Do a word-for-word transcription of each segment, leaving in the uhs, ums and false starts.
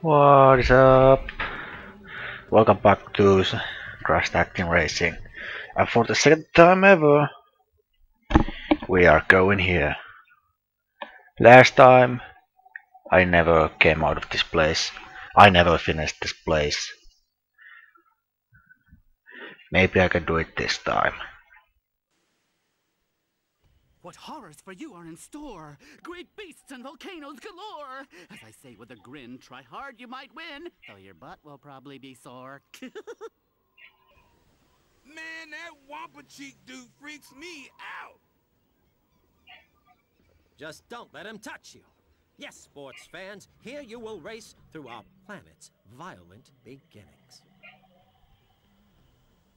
What is up? Welcome back to Crash Tag Team Racing, and for the second time ever we are going here. Last time I never came out of this place. I never finished this place. Maybe I can do it this time. What horrors for you are in store! Great beasts and volcanoes galore! As I say with a grin, try hard, you might win, though your butt will probably be sore. Man, that Wumpa cheek dude freaks me out! Just don't let him touch you! Yes, sports fans, here you will race through our planet's violent beginnings.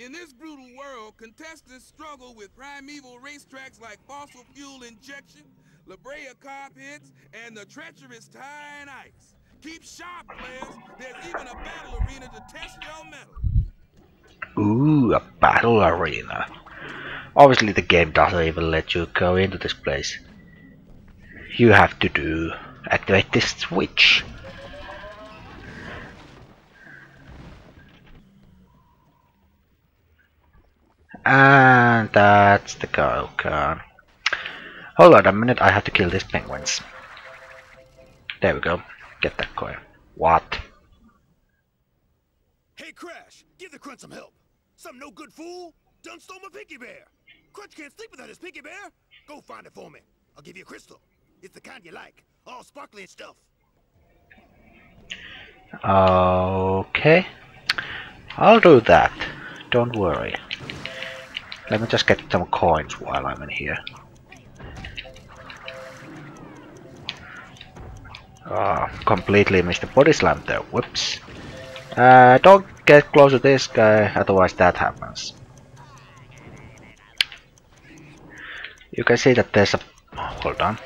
In this brutal world, contestants struggle with primeval racetracks like fossil fuel injection, La Brea cobpits, and the treacherous Tine Ice. Keep sharp, players. There's even a battle arena to test your mettle. Ooh, a battle arena. Obviously, the game doesn't even let you go into this place. You have to do activate this switch. And that's the girl car. Hold on a minute, I have to kill these penguins. There we go. Get that coin. What? Hey Crash, give the Krunch some help. Some no good fool done stole my Pinky Bear. Krunch can't sleep without his Pinky Bear. Go find it for me. I'll give you a crystal. It's the kind you like. All sparkly and stuff. Okay. I'll do that. Don't worry. Let me just get some coins while I'm in here. Ah, oh, completely missed the body slam there. Whoops. Uh, don't get close to this guy, otherwise that happens. You can see that there's a... Hold on.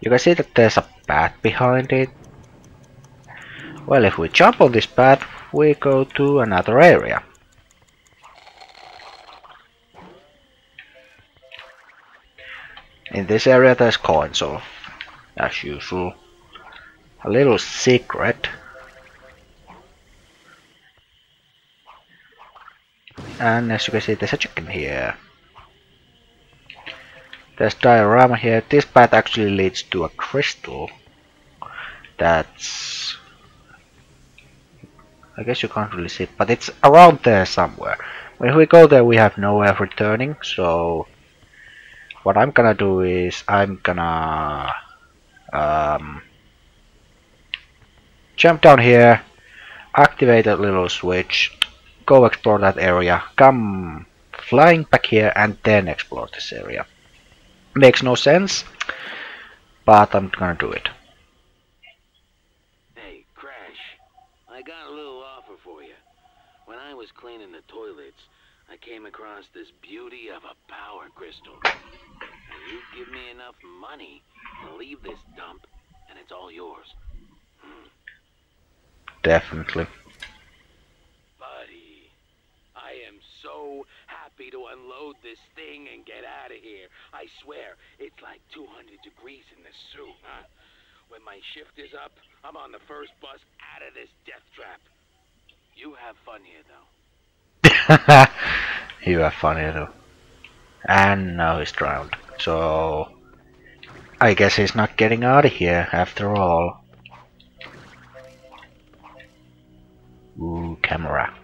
You can see that there's a path behind it. Well, if we jump on this path, we go to another area. In this area there's coins, so as usual. A little secret. And as you can see, there's a chicken here. There's diorama here. This path actually leads to a crystal. That's... I guess you can't really see it, but it's around there somewhere. When we go there we have no way of returning, so... What I'm gonna do is I'm gonna um, jump down here, activate that little switch, go explore that area, come flying back here and then explore this area. Makes no sense, but I'm gonna do it. Hey Crash, I got a little offer for you. When I was cleaning the toilets, I came across this beauty of a power crystal. You give me enough money to leave this dump, and it's all yours. Hmm. Definitely. Buddy, I am so happy to unload this thing and get out of here. I swear, it's like two hundred degrees in this suit, huh? When my shift is up, I'm on the first bus out of this death trap. You have fun here, though. You are funny though. And now he's drowned. So I guess he's not getting out of here after all. Ooh, camera.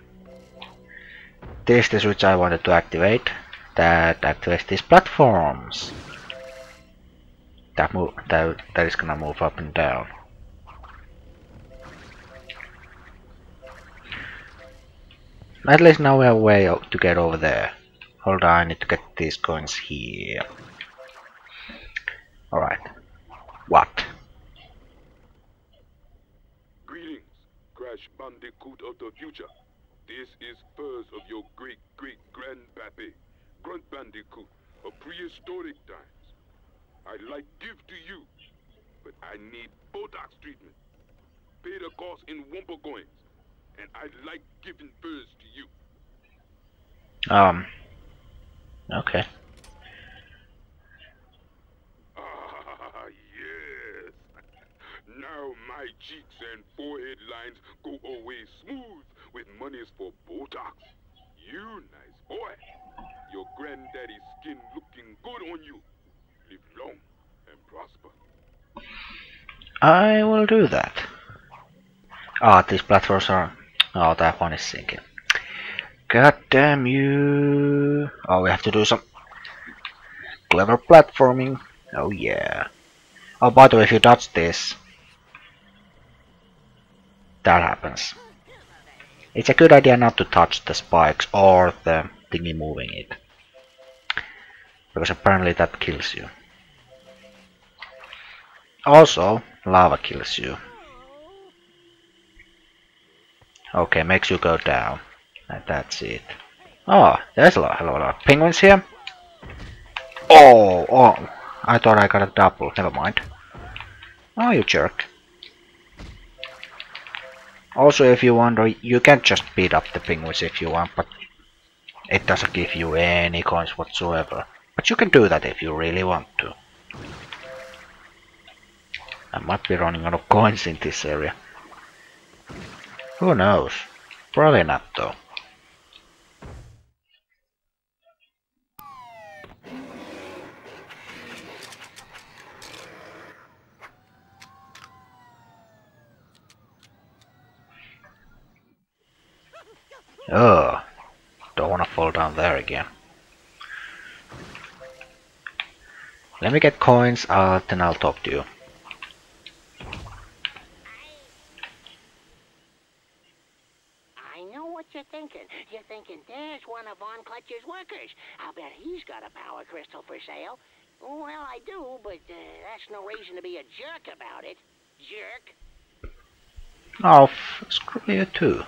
This is the switch I wanted to activate. That activates these platforms. That move that that is gonna move up and down. At least now we have a way to get over there. Hold on, I need to get these coins here. Alright. What? Greetings, Crash Bandicoot of the future. This is first of your great great grandpappy, Grund Bandicoot of prehistoric times. I'd like give to you, but I need Botox treatment. Pay the cost in Wumpa coins. And I'd like giving birds to you. Um. Okay. Ah, yes. Now my cheeks and forehead lines go away smooth with monies for Botox. You nice boy. Your granddaddy's skin looking good on you. Live long and prosper. I will do that. Ah, these platforms are... Oh, that one is sinking. God damn you. Oh, we have to do some clever platforming. Oh yeah. Oh, by the way, if you touch this, that happens. It's a good idea not to touch the spikes or the thingy moving it, because apparently that kills you. Also, lava kills you. Okay, makes you go down. And that's it. Oh, there's a lot, a lot of penguins here. Oh, oh, I thought I got a double. Never mind. Oh, you jerk. Also, if you wonder, you can just beat up the penguins if you want, but it doesn't give you any coins whatsoever. But you can do that if you really want to. I might be running out of coins in this area. Who knows? Probably not, though. Oh, don't want to fall down there again. Let me get coins, uh, then I'll talk to you. I know what you're thinking. You're thinking, there's one of Von Clutcher's workers. I'll bet he's got a power crystal for sale. Well, I do, but uh, that's no reason to be a jerk about it. Jerk. Oh, screw you too.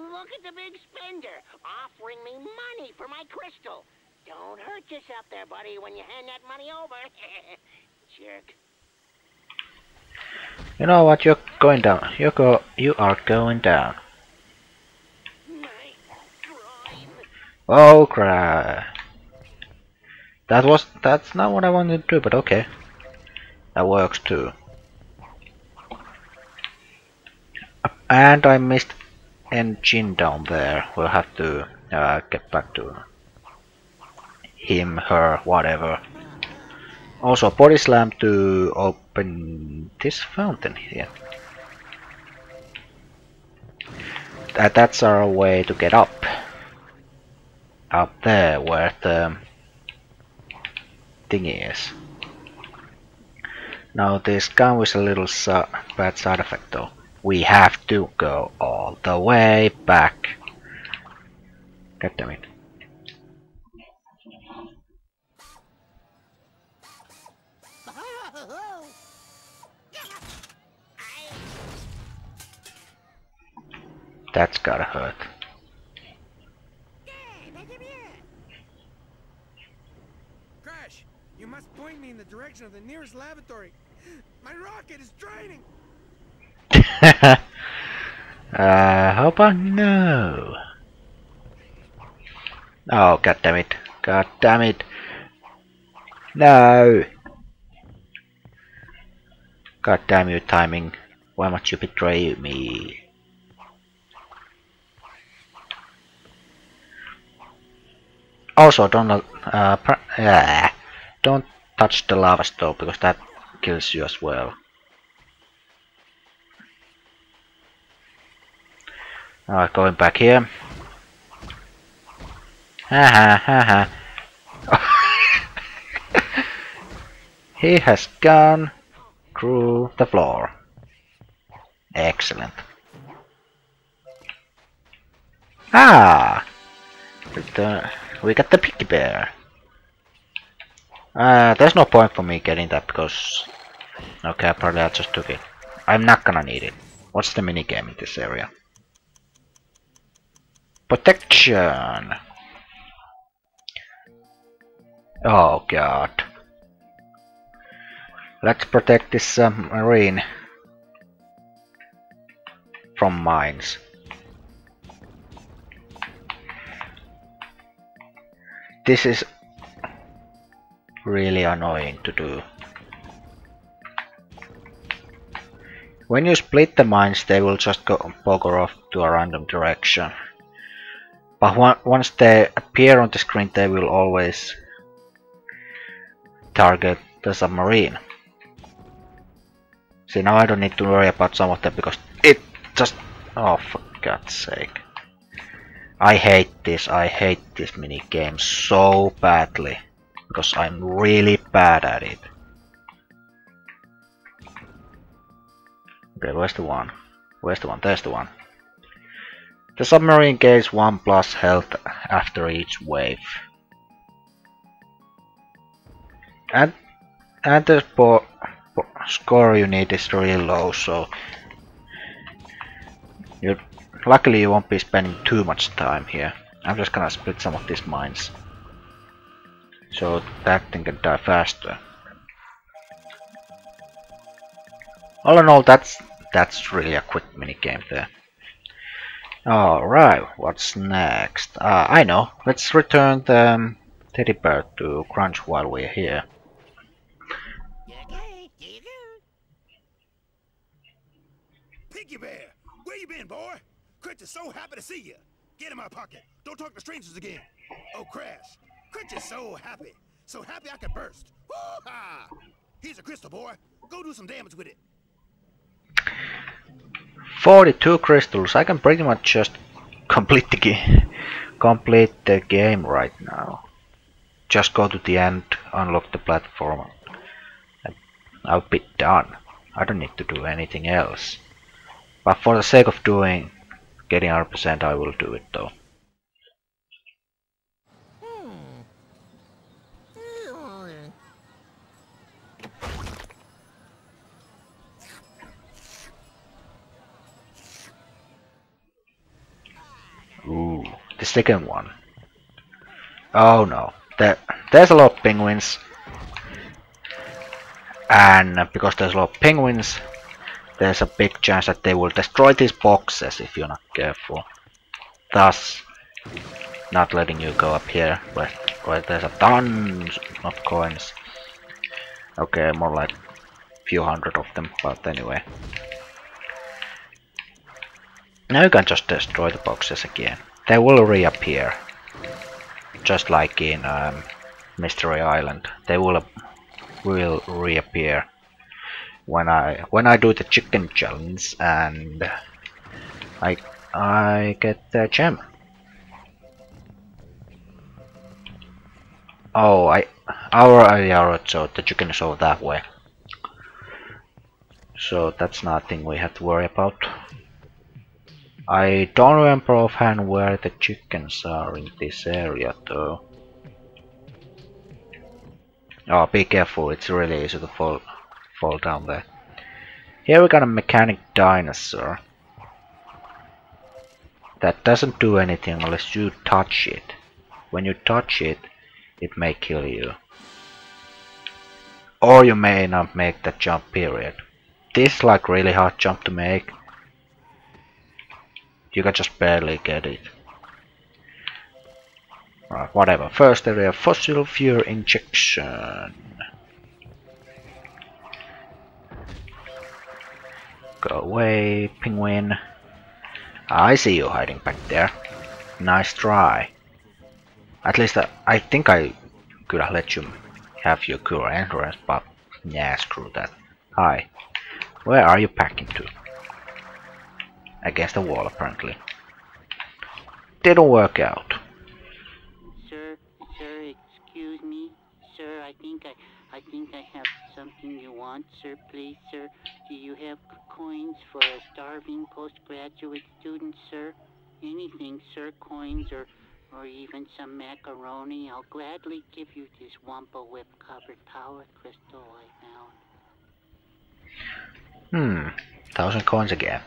Look at the big spender, offering me money for my crystal. Don't hurt yourself there, buddy, when you hand that money over. Jerk. You know what? You're going down. You go. You are going down. Oh crap! That was. That's not what I wanted to do, but okay. That works too. And I missed N-Gin down there. We'll have to uh, get back to him, her, whatever. Also, body slam to open this fountain here. That, that's our way to get up. Up there where the thingy is. Now this gun was a little su bad side effect though. We have to go all the way back. God damn it. That's gotta hurt. Crash, you must point me in the direction of the nearest laboratory. My rocket is draining. I uh, hope I know. Oh, god damn it. God damn it. No. God damn you, timing. Why must you betray me? Also, don't uh, uh, don't touch the lava stove, because that kills you as well. Alright, going back here. Ha ha ha ha. He has gone through the floor. Excellent. Ah! The, we got the piggy bear. Uh, there's no point for me getting that because... Okay, apparently I just took it. I'm not gonna need it. What's the minigame in this area? Protection. Oh god. Let's protect this submarine from mines. This is really annoying to do. When you split the mines, they will just go poker off to a random direction. But one, once they appear on the screen, they will always target the submarine. See, now I don't need to worry about some of them because it just... Oh, for God's sake. I hate this, I hate this minigame so badly. Because I'm really bad at it. Okay, where's the one? Where's the one? There's the one. The submarine gains one plus health after each wave. And, and the bo bo score you need is really low, so... You, luckily you won't be spending too much time here. I'm just gonna split some of these mines, so that thing can die faster. All in all, that's that's really a quick minigame there. Alright, what's next? Uh, I know, let's return the um, teddy bear to Krunch while we're here. Piggy bear, where you been, boy? Krunch is so happy to see you. Get in my pocket, don't talk to strangers again. Oh, Crash, Krunch is so happy. So happy I could burst. Woo-ha! Here's a crystal, boy. Go do some damage with it. forty-two crystals. I can pretty much just complete the game. Complete the game right now. Just go to the end, unlock the platform, and I'll be done. I don't need to do anything else. But for the sake of doing, getting one hundred percent, I will do it though. Ooh, the second one. Oh no, there, there's a lot of penguins, and because there's a lot of penguins, there's a big chance that they will destroy these boxes if you're not careful, thus not letting you go up here where, where there's a ton of coins. Okay, more like few hundred of them, but anyway. Now you can just destroy the boxes again. They will reappear. Just like in um, Mystery Island. They will will reappear when I when I do the chicken challenge and I I get the gem. Oh, I already showed the chicken is over that way. So that's nothing we have to worry about. I don't remember offhand where the chickens are in this area though. Oh, be careful, it's really easy to fall, fall down there. Here we got a mechanic dinosaur. That doesn't do anything unless you touch it. When you touch it, it may kill you. Or you may not make the jump period. This is like really hard jump to make. You can just barely get it. Right, whatever. First area, fossil fuel injection. Go away, penguin. I see you hiding back there. Nice try. At least I, I think I could have let you have your cool entrance, but yeah, screw that. Hi. Where are you packing to? Against the wall, apparently. Didn't work out. Sir, sir, excuse me, sir. I think I, I think I have something you want, sir. Please, sir. Do you have coins for a starving postgraduate student, sir? Anything, sir. Coins or, or even some macaroni. I'll gladly give you this Wumpa whip covered power crystal I found. Hmm. Thousand coins again.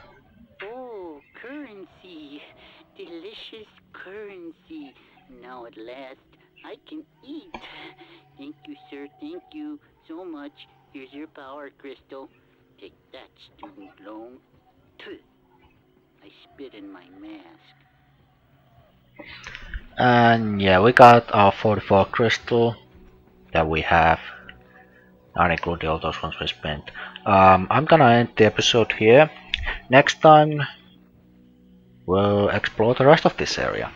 Delicious currency. Now at last I can eat. Thank you, sir. Thank you so much. Here's your power crystal. Take that, student loan. I spit in my mask. And yeah, we got our forty-four crystal that we have not including all those ones we spent. Um, I'm gonna end the episode here. Next time we'll explore the rest of this area.